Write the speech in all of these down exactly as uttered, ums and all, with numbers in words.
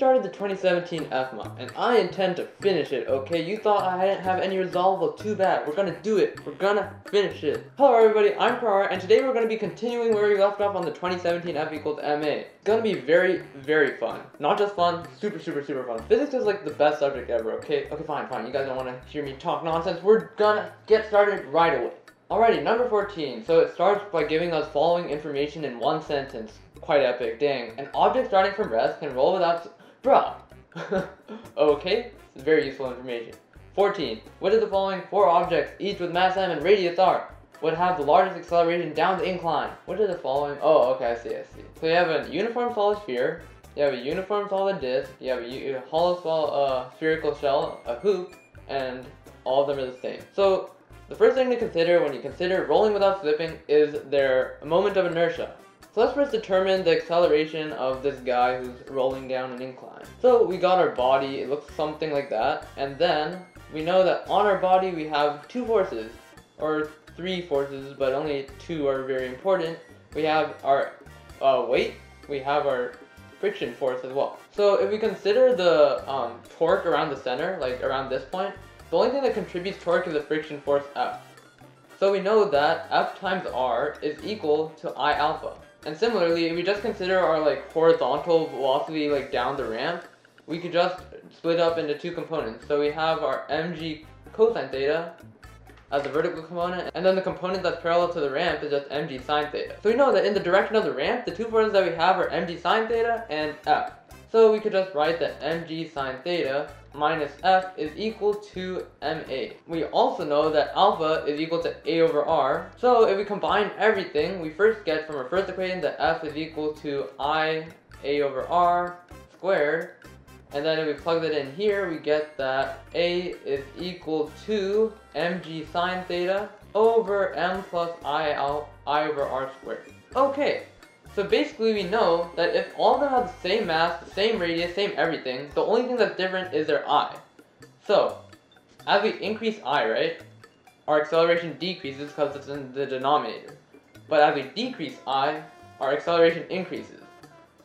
started the twenty seventeen F-ma, and I intend to finish it, okay? You thought I didn't have any resolve? Well, too bad. We're gonna do it. We're gonna finish it. Hello everybody, I'm Cararra, and today we're gonna be continuing where we left off on the twenty seventeen F equals M A. It's gonna be very, very fun. Not just fun, super, super, super fun. Physics is like the best subject ever, okay? Okay, fine, fine. You guys don't wanna hear me talk nonsense. We're gonna get started right away. Alrighty, number fourteen. So it starts by giving us following information in one sentence. Quite epic, dang. An object starting from rest can roll without... Bruh! Okay, it's very useful information. fourteen. Which of the following four objects, each with mass m and radius r, would have the largest acceleration down the incline? Which of the following... Oh, okay, I see, I see. So you have a uniform solid sphere, you have a uniform solid disc, you have a, you have a hollow solid, uh, spherical shell, a hoop, and all of them are the same. So, the first thing to consider when you consider rolling without slipping is their moment of inertia. So let's first determine the acceleration of this guy who's rolling down an incline. So we got our body, it looks something like that, and then we know that on our body we have two forces, or three forces, but only two are very important. We have our uh, weight, we have our friction force as well. So if we consider the um, torque around the center, like around this point, the only thing that contributes torque is the friction force F. So we know that F times R is equal to I alpha. And similarly, if we just consider our like horizontal velocity like down the ramp, we could just split up into two components. So we have our mg cosine theta as the vertical component, and then the component that's parallel to the ramp is just mg sine theta. So we know that in the direction of the ramp, the two forces that we have are mg sine theta and F. So we could just write that mg sine theta minus F is equal to M A. We also know that alpha is equal to A over R. So if we combine everything, we first get from our first equation that F is equal to I A over R squared. And then if we plug that in here, we get that A is equal to mg sine theta over M plus I, al I over R squared. Okay. So basically we know that if all of them have the same mass, the same radius, same everything, the only thing that's different is their I. So, as we increase I, right, our acceleration decreases because it's in the denominator. But as we decrease I, our acceleration increases.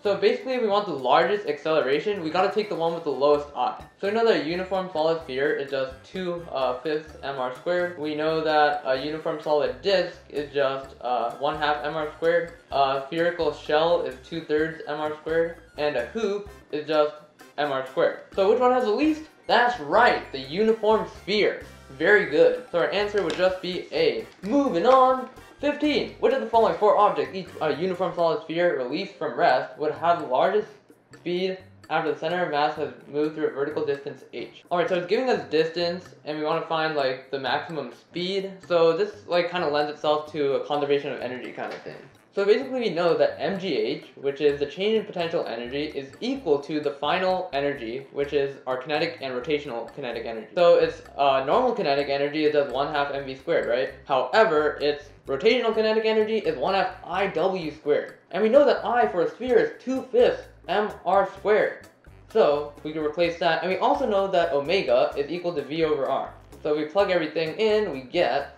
So basically if we want the largest acceleration, we gotta take the one with the lowest I. So we know that a uniform solid sphere is just two uh, fifths mr squared. We know that a uniform solid disc is just uh, one half mr squared. A spherical shell is two thirds mr squared. And a hoop is just mr squared. So which one has the least? That's right, the uniform sphere. Very good. So our answer would just be A. Moving on. fifteen. Which of the following four objects, each a uniform solid sphere released from rest, would have the largest speed after the center of mass has moved through a vertical distance h? Alright, so it's giving us distance, and we want to find like the maximum speed. So this like kind of lends itself to a conservation of energy kind of thing. So basically we know that M G H, which is the change in potential energy, is equal to the final energy, which is our kinetic and rotational kinetic energy. So it's uh, normal kinetic energy is just one half mv squared, right? However, its rotational kinetic energy is one half I W squared. And we know that I for a sphere is two fifths mr squared. So we can replace that. And we also know that omega is equal to v over r. So if we plug everything in, we get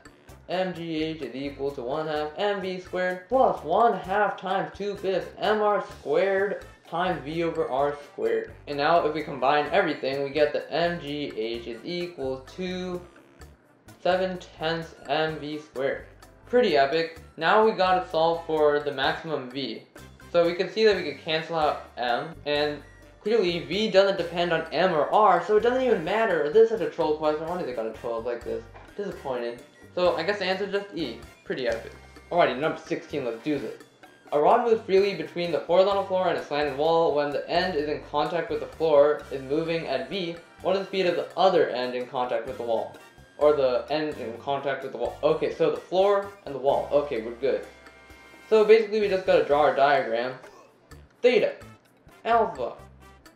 M G H is equal to one half M V squared plus one half times two fifths M R squared times V over R squared. And now if we combine everything, we get that M G H is equal to seven tenths M V squared. Pretty epic. Now we gotta solve for the maximum V. So we can see that we can cancel out M, and clearly V doesn't depend on M or R, so it doesn't even matter. This is a troll question. Why do they gotta troll like this? Disappointed. So I guess the answer is just E. Pretty epic. Alrighty, number sixteen, let's do this. A rod moves freely between the horizontal floor and a slanted wall when the end is in contact with the floor is moving at V. What is the speed of the other end in contact with the wall? Or the end in contact with the wall. Okay, so the floor and the wall. Okay, we're good. So basically we just gotta draw our diagram. Theta, alpha.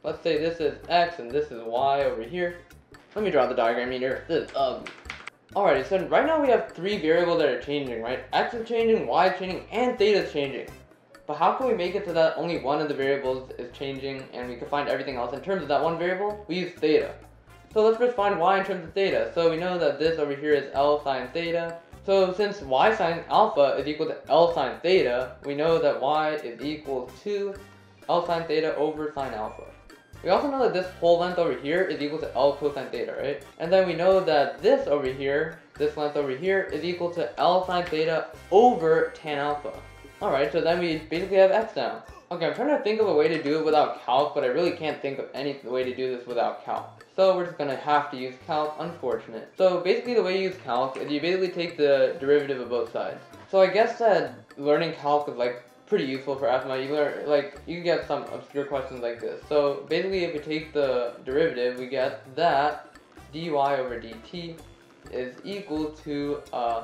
Let's say this is X and this is Y over here. Let me draw the diagram here. This is ugly. Alrighty, so right now we have three variables that are changing, right? X is changing, Y is changing, and theta is changing. But how can we make it so that only one of the variables is changing and we can find everything else in terms of that one variable? We use theta. So let's first find Y in terms of theta. So we know that this over here is L sine theta. So since Y sine alpha is equal to L sine theta, we know that Y is equal to L sine theta over sine alpha. We also know that this whole length over here is equal to L cosine theta, right? And then we know that this over here, this length over here, is equal to L sine theta over tan alpha. Alright, so then we basically have x now. Okay, I'm trying to think of a way to do it without calc, but I really can't think of any way to do this without calc. So we're just going to have to use calc, unfortunate. So basically the way you use calc is you basically take the derivative of both sides. So I guess that learning calc is like pretty useful for F-ma. You learn, like, you can get some obscure questions like this. So basically if we take the derivative, we get that dy over dt is equal to uh,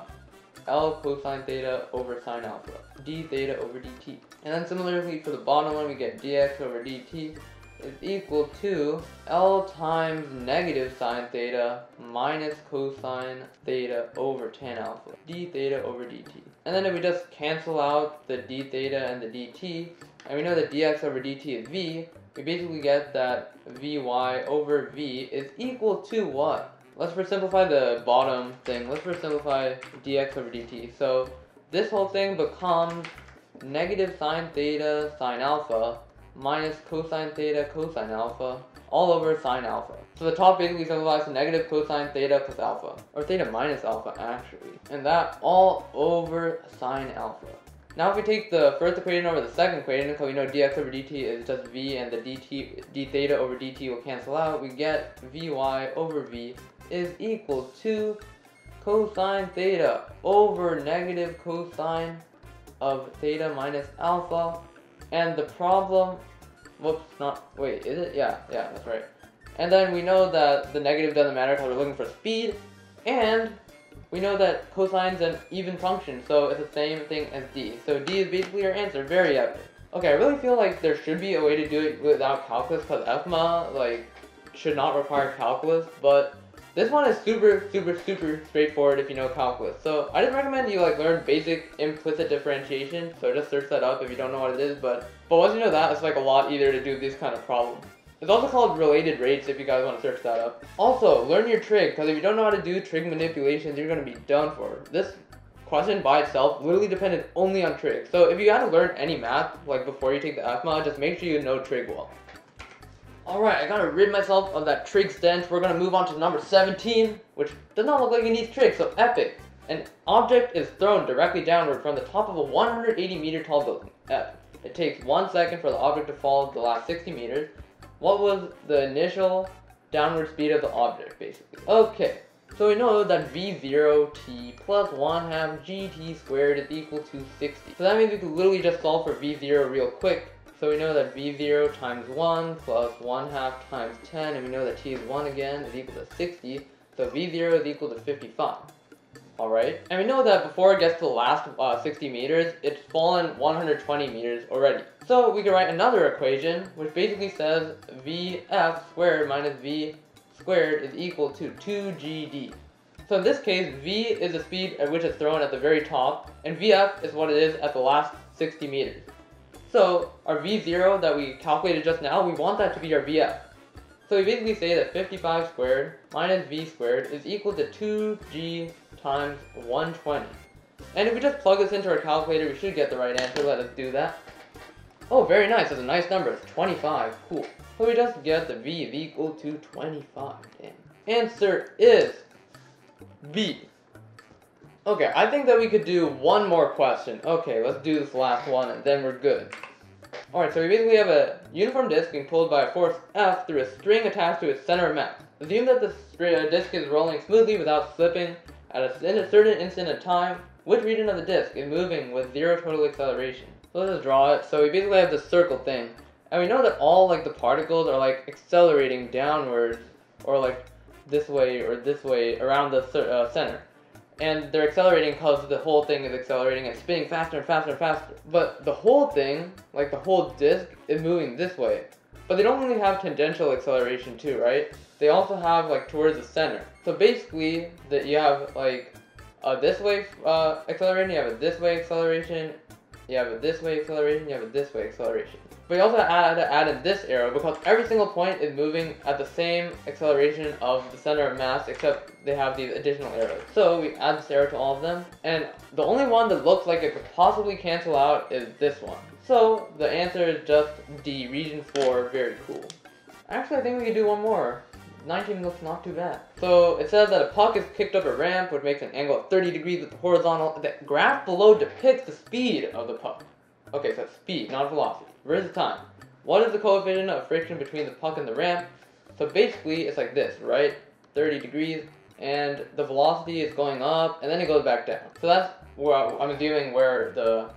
L cosine theta over sine alpha, d theta over dt. And then similarly for the bottom one, we get dx over dt is equal to L times negative sine theta minus cosine theta over tan alpha, d theta over dt. And then if we just cancel out the d theta and the dt, and we know that dx over dt is v, we basically get that vy over v is equal to what? Let's simplify the bottom thing. Let's simplify dx over dt. So this whole thing becomes negative sine theta sine alpha minus cosine theta cosine alpha all over sine alpha. So the top basically simplifies to negative cosine theta plus alpha, or theta minus alpha actually. And that all over sine alpha. Now if we take the first equation over the second equation, because we know dx over dt is just v and the dt, d theta over dt will cancel out, we get vy over v is equal to cosine theta over negative cosine of theta minus alpha, and the problem, whoops, not, wait, is it? Yeah, yeah, that's right. And then we know that the negative doesn't matter because we're looking for speed, and we know that cosine's an even function, so it's the same thing as d. So d is basically our answer, very evident. Okay, I really feel like there should be a way to do it without calculus, because F-ma, like, should not require calculus, but this one is super, super, super straightforward if you know calculus. So I just recommend you like learn basic implicit differentiation. So just search that up if you don't know what it is. But but once you know that, it's like a lot easier to do these kind of problems. It's also called related rates if you guys want to search that up. Also, learn your trig, because if you don't know how to do trig manipulations, you're going to be done for. This question by itself literally depended only on trig. So if you got to learn any math like before you take the F-ma, just make sure you know trig well. Alright, I gotta rid myself of that trig stench. We're gonna move on to number seventeen, which does not look like it needs trig, so epic. An object is thrown directly downward from the top of a one hundred eighty meter tall building, F. It takes one second for the object to fall the last sixty meters. What was the initial downward speed of the object, basically? Okay, so we know that v zero t plus one half gt squared is equal to sixty. So that means we can literally just solve for v zero real quick. So we know that v zero times one plus one half times ten, and we know that t is one again, is equal to sixty, so v zero is equal to fifty-five. Alright, and we know that before it gets to the last uh, sixty meters, it's fallen one hundred twenty meters already. So we can write another equation, which basically says vf squared minus v squared is equal to two g d. So in this case, v is the speed at which it's thrown at the very top, and vf is what it is at the last sixty meters. So our v zero that we calculated just now, we want that to be our vf. So we basically say that fifty-five squared minus v squared is equal to two g times one hundred twenty. And if we just plug this into our calculator, we should get the right answer. Let us do that. Oh, very nice. That's a nice number. It's twenty-five. Cool. So we just get that v is equal to twenty-five. Damn. Answer is B. Okay, I think that we could do one more question. Okay, let's do this last one and then we're good. Alright, so we basically have a uniform disc being pulled by a force F through a string attached to its center of mass. Assume that the disc is rolling smoothly without slipping at a certain instant of time. Which region of the disc is moving with zero total acceleration? So let's just draw it. So we basically have this circle thing. And we know that all like the particles are like accelerating downwards or like this way or this way around the uh, center. And they're accelerating because the whole thing is accelerating and spinning faster and faster and faster. But the whole thing, like the whole disc, is moving this way. But they don't really have tangential acceleration too, right? They also have like towards the center. So basically, that you have like a this way uh, acceleration, you have a this way acceleration, you have a this way acceleration, you have a this way acceleration. But you also have to add in this arrow because every single point is moving at the same acceleration of the center of mass, except they have these additional arrows. So we add this arrow to all of them, and the only one that looks like it could possibly cancel out is this one. So the answer is just D, region four, very cool. Actually, I think we can do one more. nineteen looks not too bad. So it says that a puck is kicked up a ramp, which makes an angle of thirty degrees with the horizontal. The graph below depicts the speed of the puck. Okay, so speed, not velocity. Where's the time? What is the coefficient of friction between the puck and the ramp? So basically, it's like this, right? thirty degrees, and the velocity is going up, and then it goes back down. So that's where I'm assuming where the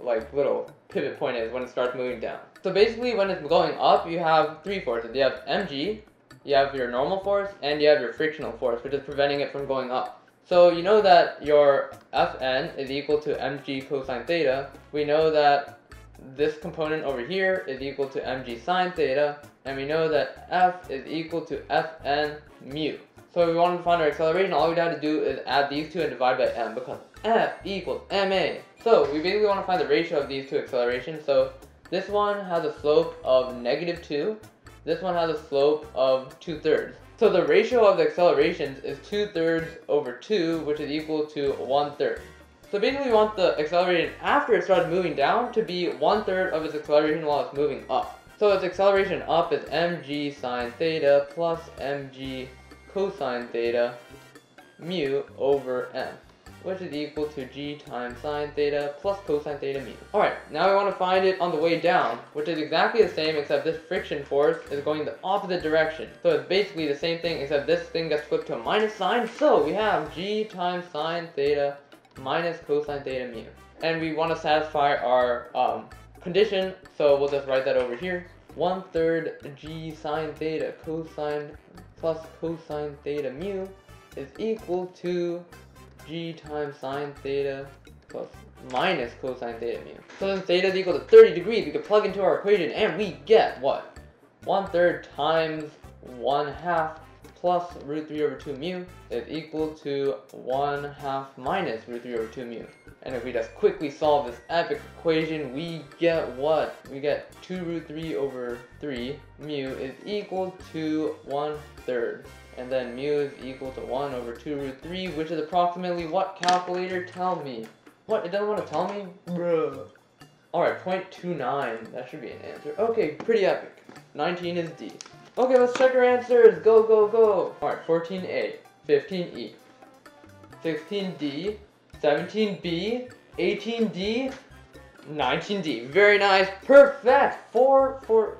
like little pivot point is when it starts moving down. So basically, when it's going up, you have three forces. You have mg, you have your normal force, and you have your frictional force, which is preventing it from going up. So you know that your Fn is equal to mg cosine theta. We know that this component over here is equal to mg sine theta, and we know that F is equal to Fn mu. So if we want to find our acceleration, all we'd have to do is add these two and divide by m, because F equals ma. So we basically want to find the ratio of these two accelerations. So this one has a slope of negative two. This one has a slope of two thirds. So the ratio of the accelerations is two thirds over two, which is equal to one third. So basically we want the acceleration after it started moving down to be one third of its acceleration while it's moving up. So its acceleration up is mg sine theta plus mg cosine theta mu over m, which is equal to g times sine theta plus cosine theta mu. Alright, now we want to find it on the way down, which is exactly the same, except this friction force is going the opposite direction. So it's basically the same thing, except this thing gets flipped to a minus sign, so we have g times sine theta minus cosine theta mu. And we want to satisfy our um, condition, so we'll just write that over here. one third g sine theta cosine plus cosine theta mu is equal to g times sine theta plus minus cosine theta mu. So since theta is equal to thirty degrees, we can plug into our equation and we get what? one third times one half plus root three over two mu is equal to one half minus root three over two mu. And if we just quickly solve this epic equation, we get what? We get two root three over three mu is equal to one third. And then mu is equal to one over two root three, which is approximately what, calculator? Tell me. What? It doesn't want to tell me? Bruh. Alright, zero point two nine. That should be an answer. Okay, pretty epic. nineteen is D. Okay, let's check our answers. Go, go, go. Alright, fourteen A, fifteen E, sixteen D, seventeen B, eighteen D, nineteen D. Very nice. Perfect. four, four.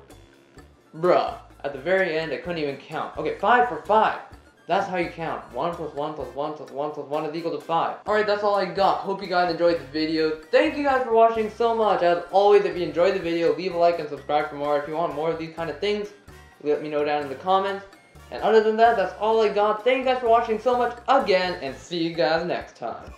Bruh. At the very end, I couldn't even count. Okay, five for five. That's how you count. one plus one plus one plus one plus one is equal to five. Alright, that's all I got. Hope you guys enjoyed the video. Thank you guys for watching so much. As always, if you enjoyed the video, leave a like and subscribe for more. If you want more of these kind of things, let me know down in the comments. And other than that, that's all I got. Thank you guys for watching so much again, and see you guys next time.